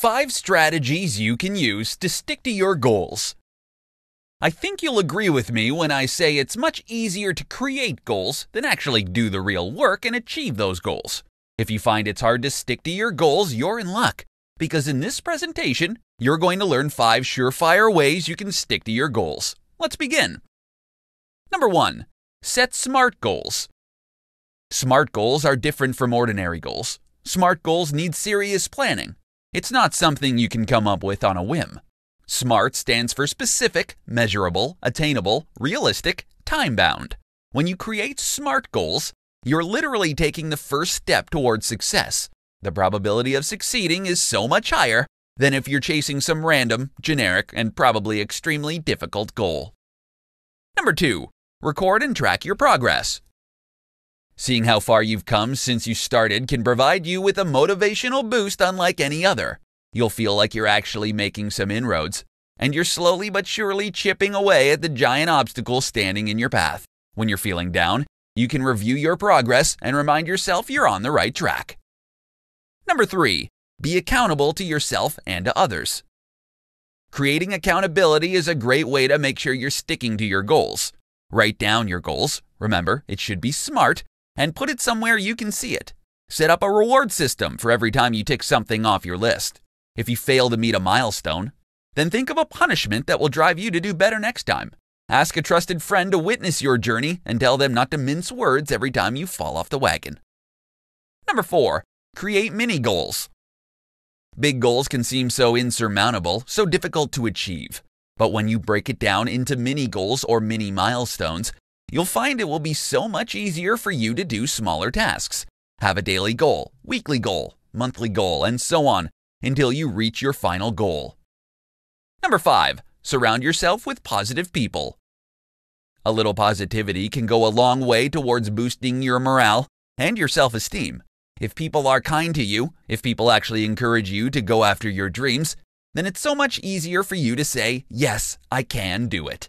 5 strategies you can use to stick to your goals. I think you'll agree with me when I say it's much easier to create goals than actually do the real work and achieve those goals. If you find it's hard to stick to your goals, you're in luck, because in this presentation, you're going to learn 5 surefire ways you can stick to your goals. Let's begin. Number 1. Set SMART goals. SMART goals are different from ordinary goals. SMART goals need serious planning. It's not something you can come up with on a whim. SMART stands for specific, measurable, attainable, realistic, time-bound. When you create SMART goals, you're literally taking the first step towards success. The probability of succeeding is so much higher than if you're chasing some random, generic, and probably extremely difficult goal. Number 2. Record and track your progress. Seeing how far you've come since you started can provide you with a motivational boost unlike any other. You'll feel like you're actually making some inroads, and you're slowly but surely chipping away at the giant obstacle standing in your path. When you're feeling down, you can review your progress and remind yourself you're on the right track. Number 3. Be accountable to yourself and to others. Creating accountability is a great way to make sure you're sticking to your goals. Write down your goals, remember, it should be SMART, and put it somewhere you can see it. Set up a reward system for every time you tick something off your list. If you fail to meet a milestone, then think of a punishment that will drive you to do better next time. Ask a trusted friend to witness your journey and tell them not to mince words every time you fall off the wagon. Number 4. Create mini goals. Big goals can seem so insurmountable, so difficult to achieve. But when you break it down into mini goals or mini milestones, you'll find it will be so much easier for you to do smaller tasks. Have a daily goal, weekly goal, monthly goal, and so on, until you reach your final goal. Number 5. Surround yourself with positive people. A little positivity can go a long way towards boosting your morale and your self-esteem. If people are kind to you, if people actually encourage you to go after your dreams, then it's so much easier for you to say, yes, I can do it.